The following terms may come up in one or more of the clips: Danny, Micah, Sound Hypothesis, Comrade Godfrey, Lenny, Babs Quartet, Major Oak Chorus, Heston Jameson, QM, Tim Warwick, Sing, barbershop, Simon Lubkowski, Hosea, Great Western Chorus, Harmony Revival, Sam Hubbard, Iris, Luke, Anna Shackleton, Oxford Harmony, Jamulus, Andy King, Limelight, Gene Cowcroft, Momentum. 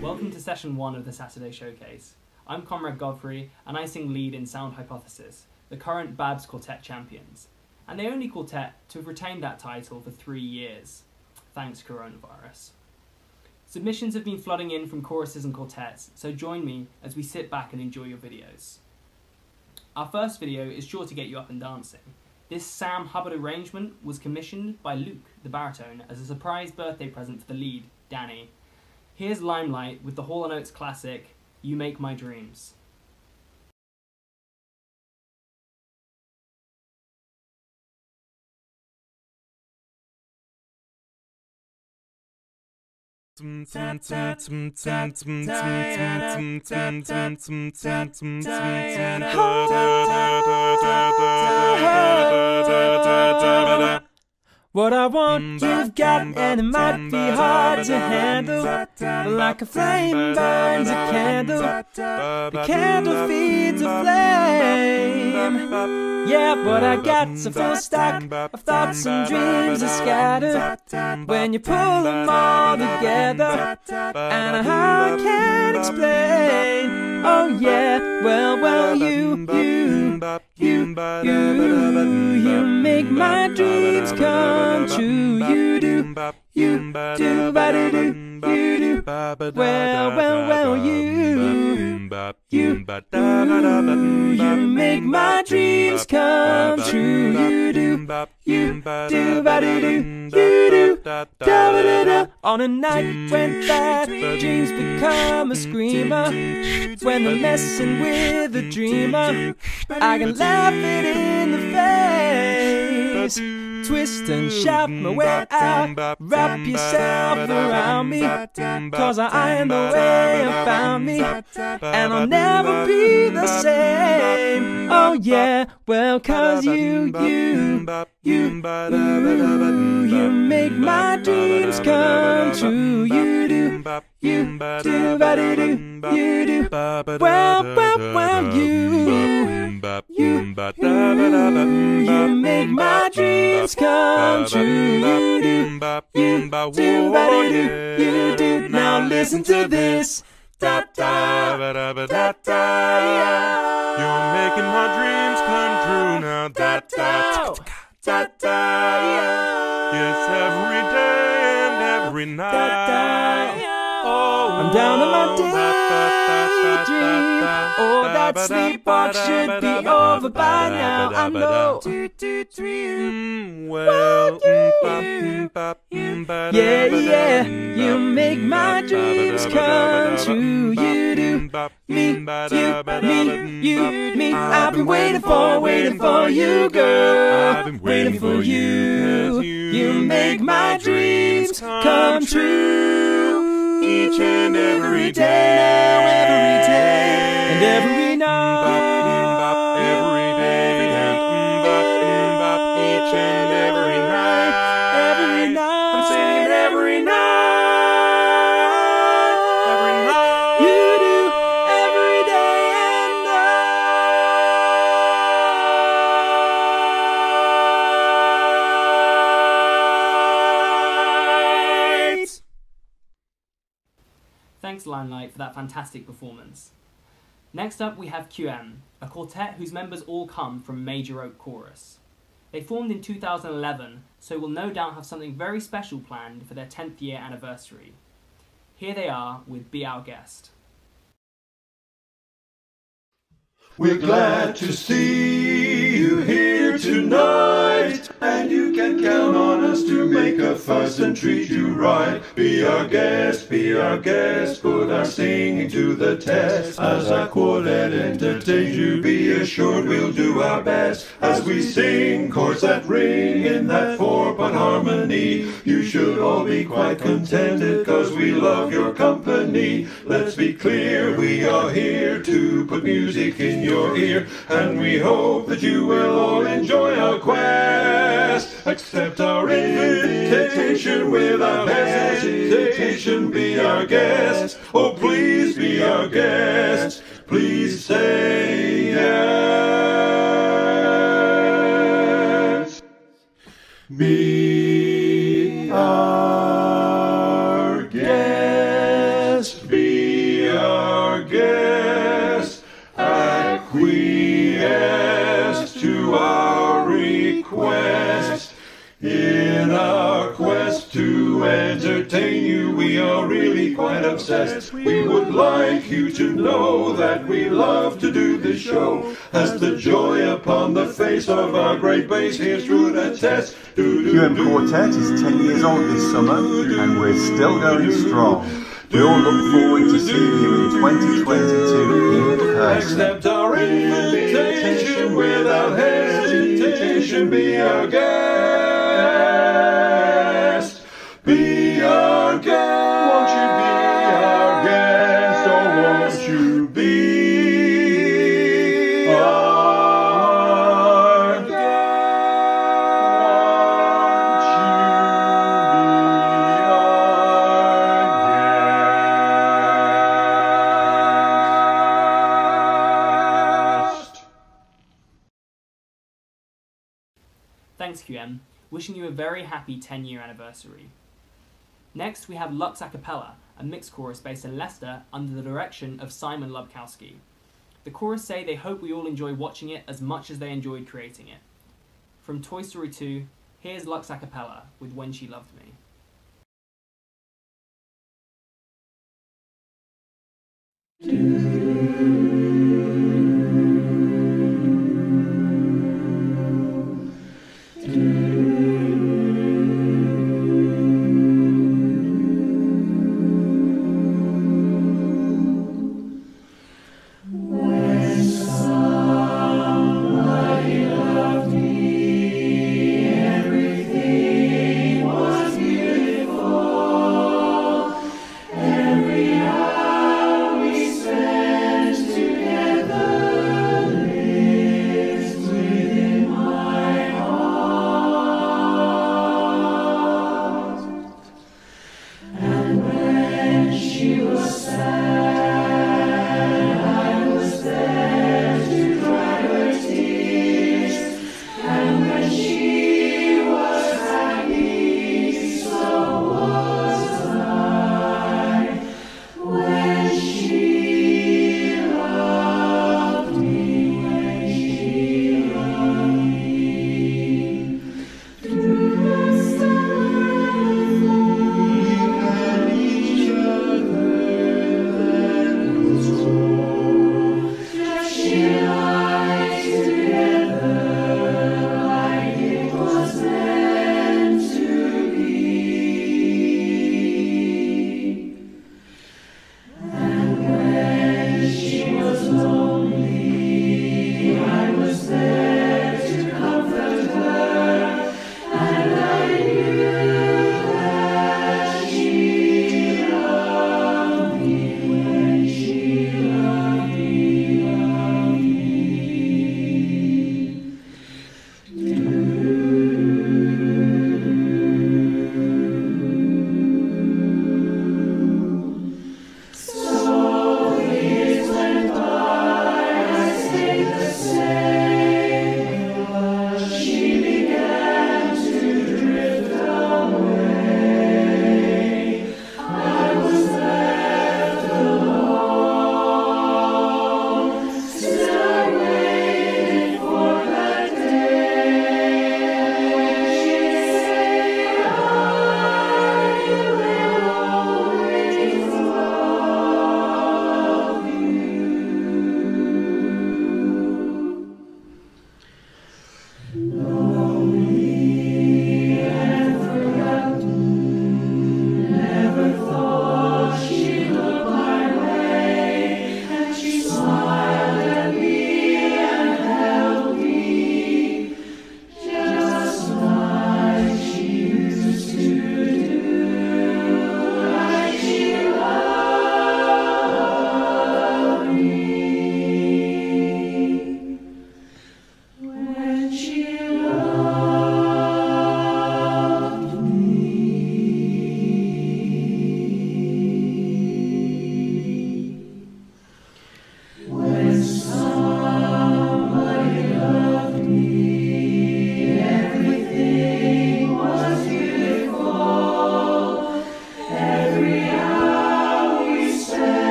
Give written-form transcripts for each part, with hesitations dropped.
Welcome to session one of the Saturday Showcase. I'm Comrade Godfrey and I sing lead in Sound Hypothesis, the current Babs Quartet champions, and the only quartet to have retained that title for 3 years, thanks coronavirus. Submissions have been flooding in from choruses and quartets, so join me as we sit back and enjoy your videos. Our first video is sure to get you up and dancing. This Sam Hubbard arrangement was commissioned by Luke, the baritone, as a surprise birthday present for the lead, Danny. Here's Limelight with the Hall & Oates classic, You Make My Dreams. What I want, you've got, and it might be hard to handle. Like a flame burns a candle, the candle feeds a flame. Yeah, what I got's a full stock of thoughts and dreams are scattered. When you pull them all together, and I can't explain. Oh yeah, well, you make my dreams come true. You do, ba-do-do, you do. Well, you make my dreams come true. You do, ba-do-do, you do. Da-ba-da-da. On a night when bad dreams become a screamer, when they're messing with a dreamer, I can laugh it in the face. Twist and shout my way out, wrap yourself around me, cause I am the way you found me, and I'll never be the same. Oh yeah, well, cause you make my dreams come true. You do, ba-do-do, you do. Well, you make my dreams come true. You do, ba-do-do, you do. Now listen to this. Da da da da da. You're making my dreams come true now. Da da da da. Yes, every day and every night. I'm down on my daydream. Oh, that sleepwalk should be over by now, I know. Well, yeah, you make my dreams come true. You do, me. I've been waiting for you, girl. I've been waiting for you. You make my dreams come true. Each and every day, and every night, every day, each and every night, I'm saying every night, you do every day and night. Thanks, Limelight, for that fantastic performance. Next up we have QM, a quartet whose members all come from Major Oak Chorus. They formed in 2011, so will no doubt have something very special planned for their 10th year anniversary. Here they are with Be Our Guest. We're glad to see you here tonight, and you can count on us to make a fuss and treat you right. Be our guest, put our singing to the test. As our quartet entertains you, be assured we'll do our best. As we sing chords that ring in that four-part harmony, you should all be quite contented, cause we love your company. Let's be clear, we are here to put music in your ear, and we hope that you will all enjoy our quest. Accept our invitation without hesitation. Be our guest, oh please be our guest, please say yes. acquiesce to our request. In our quest to entertain you, we are really quite obsessed. We would like you to know that we love to do this show, as the joy upon the face of our great bass here's true to test. QM Quartet is 10 years old this summer, and we're still going strong. We all look forward to seeing you in 2022 in person. Accept our invitation without hesitation. Be our guest. Be our guest. Won't you be our guest? Oh, won't you be our guest? Thanks, QM. Wishing you a very happy 10-year anniversary. Next, we have Lux Acapella, a mixed chorus based in Leicester under the direction of Simon Lubkowski. The chorus say they hope we all enjoy watching it as much as they enjoyed creating it. From Toy Story 2, here's Lux Acapella with When She Loved Me.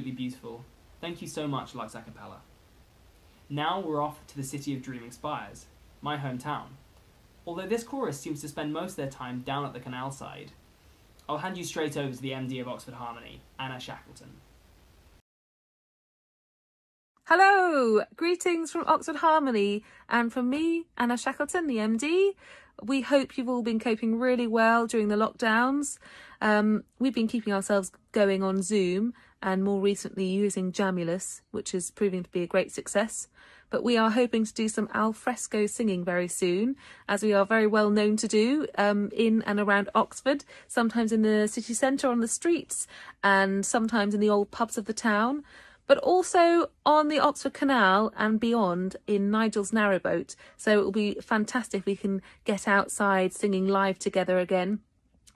absolutely beautiful. Thank you so much, Lux Acapella. Now we're off to the city of dreaming spires, my hometown. Although this chorus seems to spend most of their time down at the canal side, I'll hand you straight over to the MD of Oxford Harmony, Anna Shackleton. Hello! Greetings from Oxford Harmony, and from me, Anna Shackleton, the MD. We hope you've all been coping really well during the lockdowns. We've been keeping ourselves going on Zoom, and more recently using Jamulus, which is proving to be a great success. But we are hoping to do some alfresco singing very soon, as we are very well known to do in and around Oxford, sometimes in the city centre on the streets, and sometimes in the old pubs of the town, but also on the Oxford Canal and beyond in Nigel's narrowboat. So it will be fantastic if we can get outside singing live together again.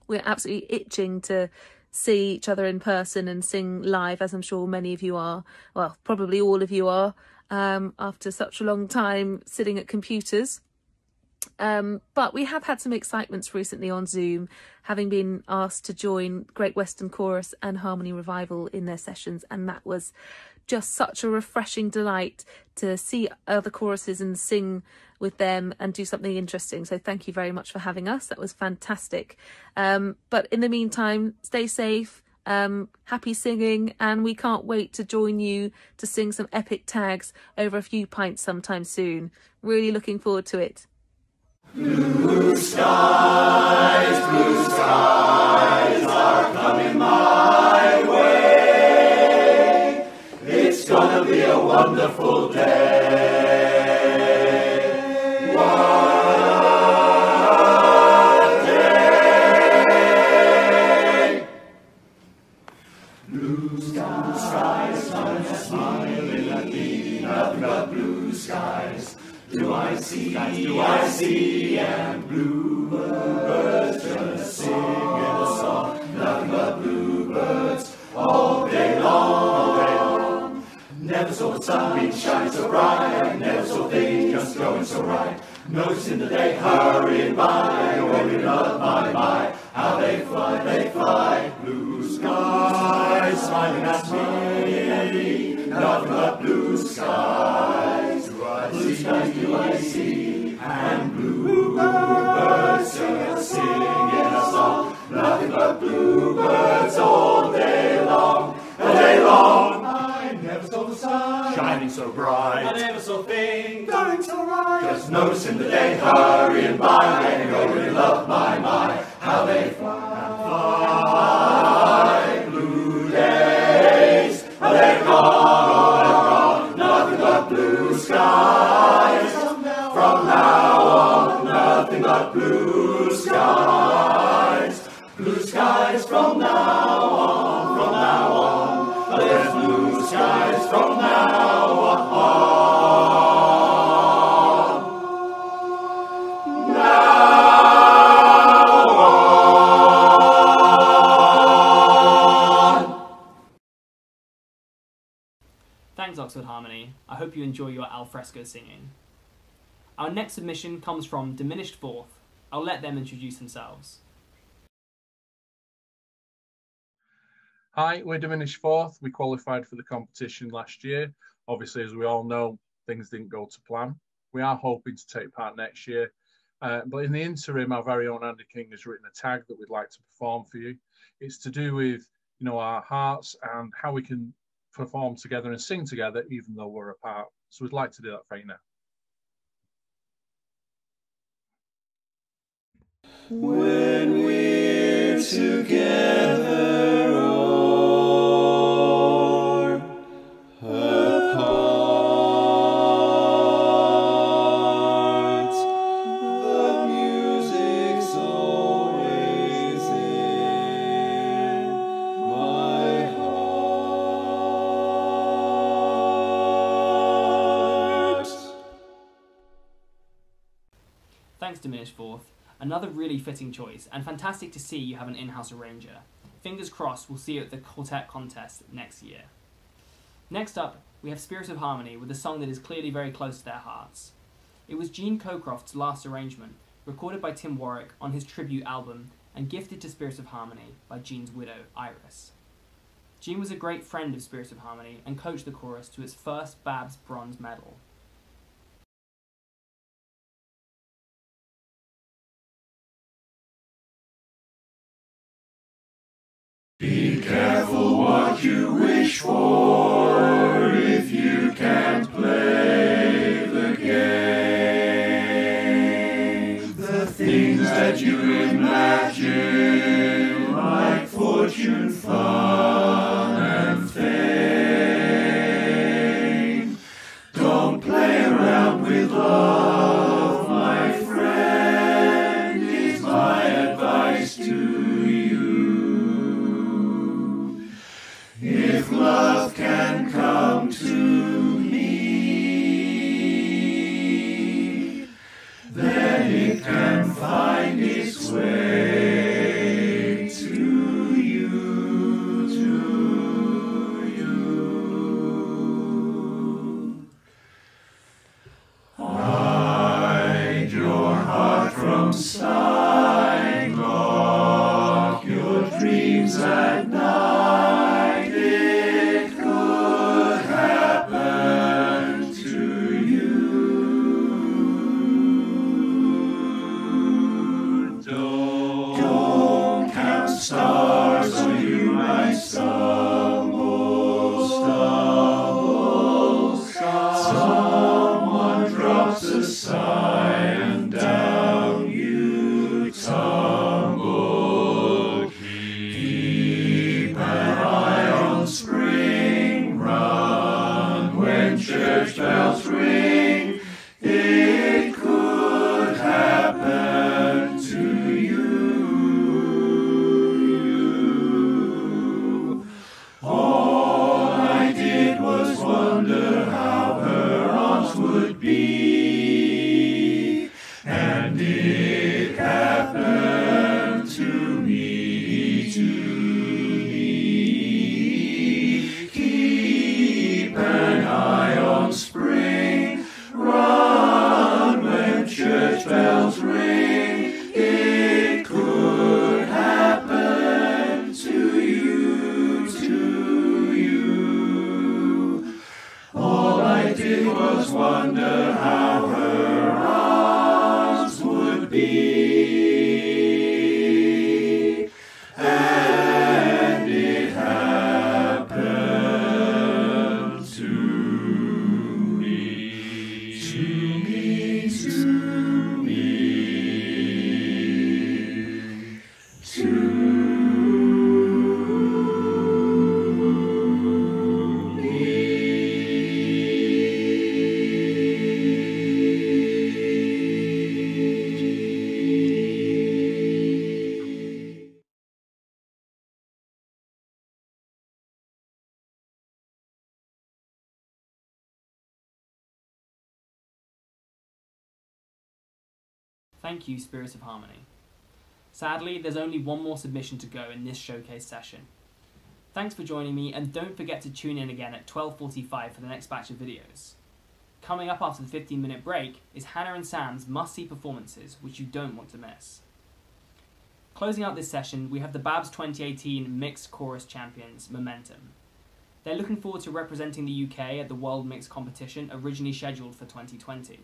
We're absolutely itching to see each other in person and sing live, as I'm sure many of you are, well, probably all of you are, after such a long time sitting at computers. But we have had some excitements recently on Zoom, having been asked to join Great Western Chorus and Harmony Revival in their sessions, and that was just such a refreshing delight to see other choruses and sing with them and do something interesting. So thank you very much for having us. That was fantastic. But in the meantime, stay safe, happy singing, and we can't wait to join you to sing some epic tags over a few pints sometime soon. Really looking forward to it. Blue skies, blue skies are coming my way. It's gonna be a wonderful day. What a day! Blue skies, sun smiling at me, nothing but blue skies. Do I see, and bluebirds just singing a song, nothing but bluebirds, all day long, all day long. Never saw the sunbeam shine so bright, never saw things just going so right, noticing the day hurrying by, waving up my, how they fly, blue skies, smiling at me, nothing but blue skies. Blue skies do I see, and bluebirds singing a song, nothing but bluebirds all day long, all day long. I never saw the sun shining so bright, I never saw things going so right, just noticing the day hurrying by, and I really love my, how they fly, and fly. Blue days, how they gone. Skies. From now on, nothing but blue skies. Blue skies from now on, from now on. There's blue skies from now on. Now on. Thanks, Oxford Harmony. I hope you enjoy your alfresco singing. Our next submission comes from Diminished Fourth. I'll let them introduce themselves. Hi, we're Diminished Fourth. We qualified for the competition last year. Obviously, as we all know, things didn't go to plan. We are hoping to take part next year. But in the interim, our very own Andy King has written a tag that we'd like to perform for you. It's to do with, you know, our hearts and how we can perform together and sing together even though we're apart. So we'd like to do that for you now. When we're together or apart, the music's always in my heart. Thanks, Diminished Fourth. Another really fitting choice, and fantastic to see you have an in-house arranger. Fingers crossed we'll see you at the quartet contest next year. Next up, we have Spirit of Harmony with a song that is clearly very close to their hearts. It was Gene Cowcroft's last arrangement, recorded by Tim Warwick on his tribute album and gifted to Spirit of Harmony by Gene's widow, Iris. Jean was a great friend of Spirit of Harmony and coached the chorus to its first Babs Bronze Medal. Be careful what you wish for, if you can't play the game. The things that you imagine, like fortune, fun and fame. Don't play around with love, my friend, is my advice to you. If love can come to me, then it can find its way. Sign, lock your dreams at night, it could happen to you. Don't count stars or you might stumble, someone drops a sign. Thank you, Spirit of Harmony. Sadly, there's only one more submission to go in this showcase session. Thanks for joining me, and don't forget to tune in again at 12:45 for the next batch of videos. Coming up after the 15-minute break is Hannah and Sam's must-see performances, which you don't want to miss. Closing out this session, we have the Babs 2018 Mixed Chorus Champions, Momentum. They're looking forward to representing the UK at the World Mixed Competition originally scheduled for 2020.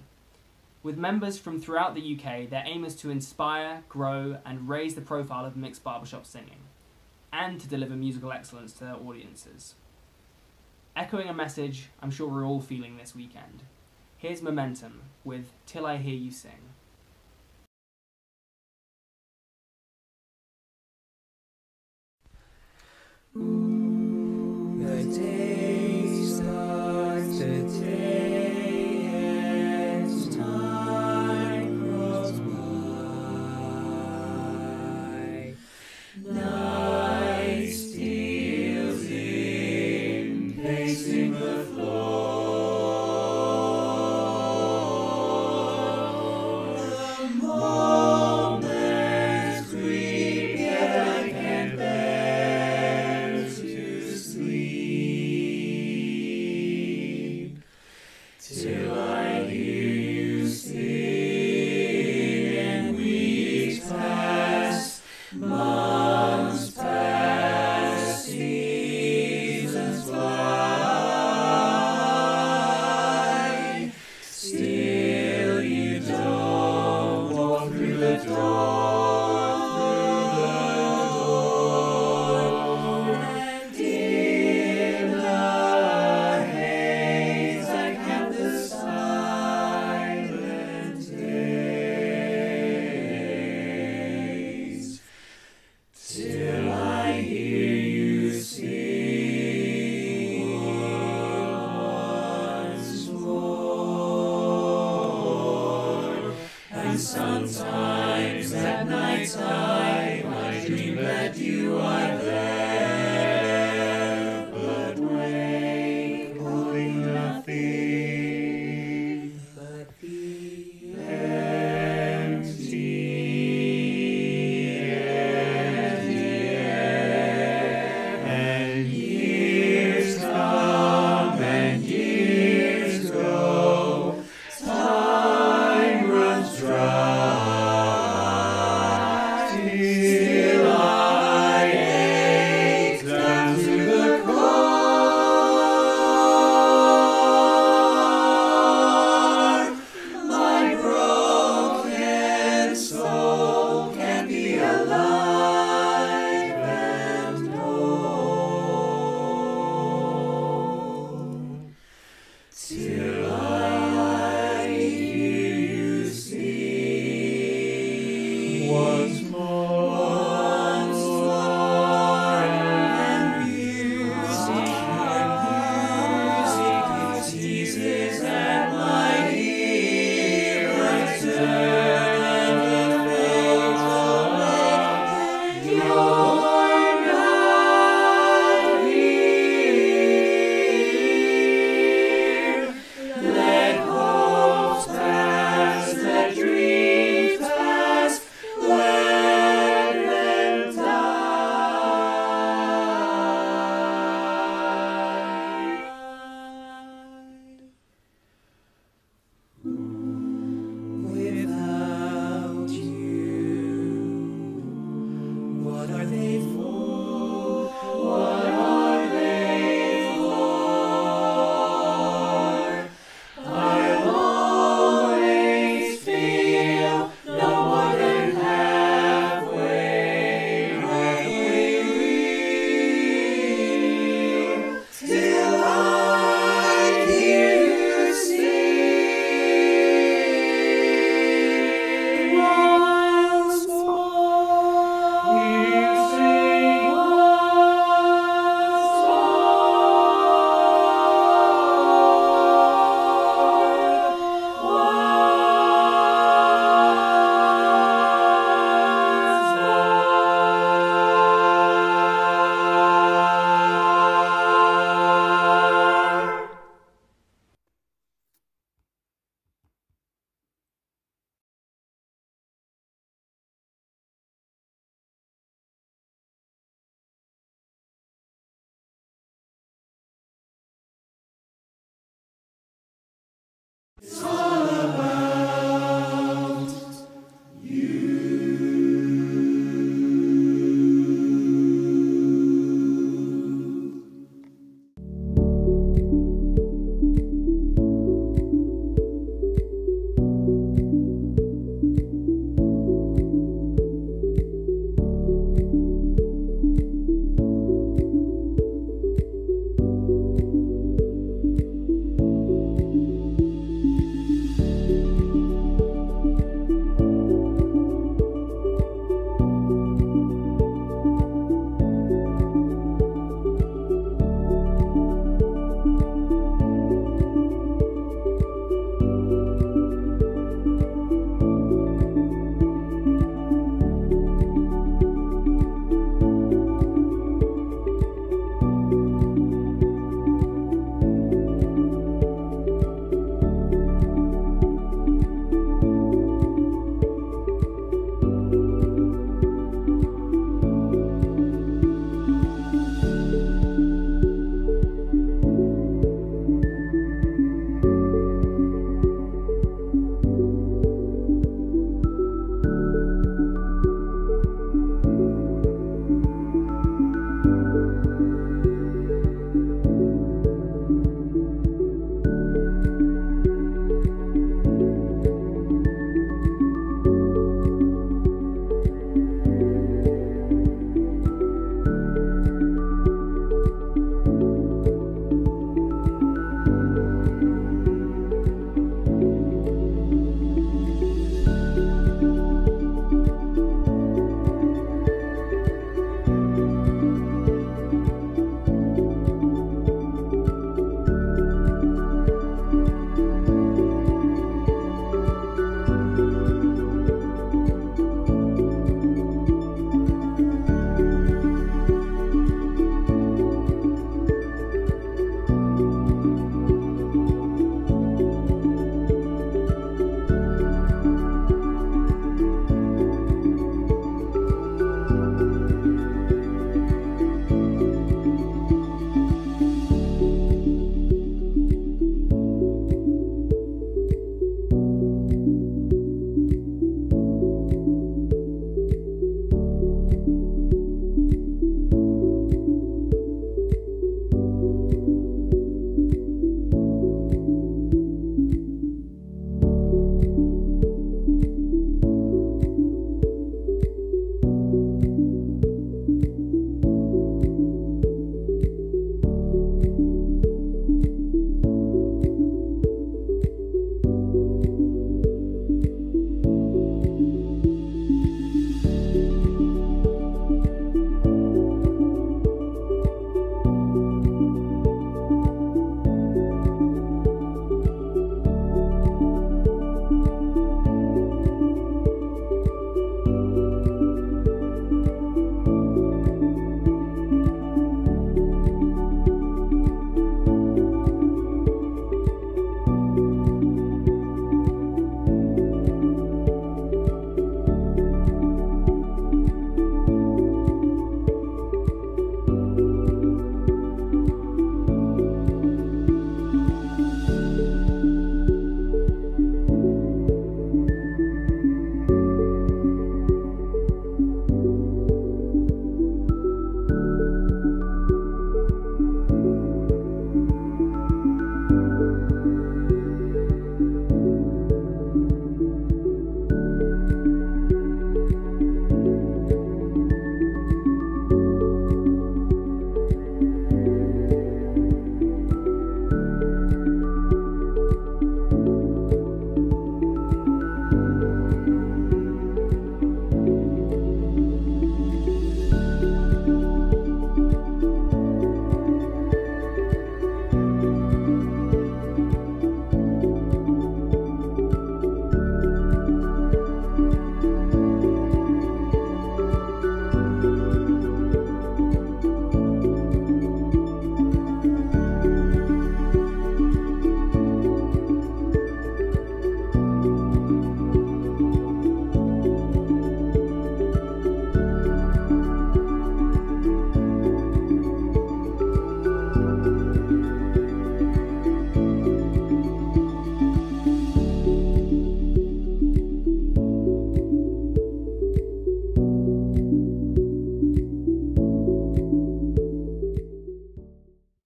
With members from throughout the UK, their aim is to inspire, grow, and raise the profile of mixed barbershop singing, and to deliver musical excellence to their audiences. Echoing a message I'm sure we're all feeling this weekend, here's Momentum with Till I Hear You Sing. The day starts today. Night steals in, pacing the floor. The moments creep, yet I can't bear to sleep till I hear you sing. And weeks pass, months pass. See times at night time I dream that you are there, but wake holding nothing but the empty air. And years come and years go, time runs dry, till I ache down to the core. My broken soul can be alive and whole, till I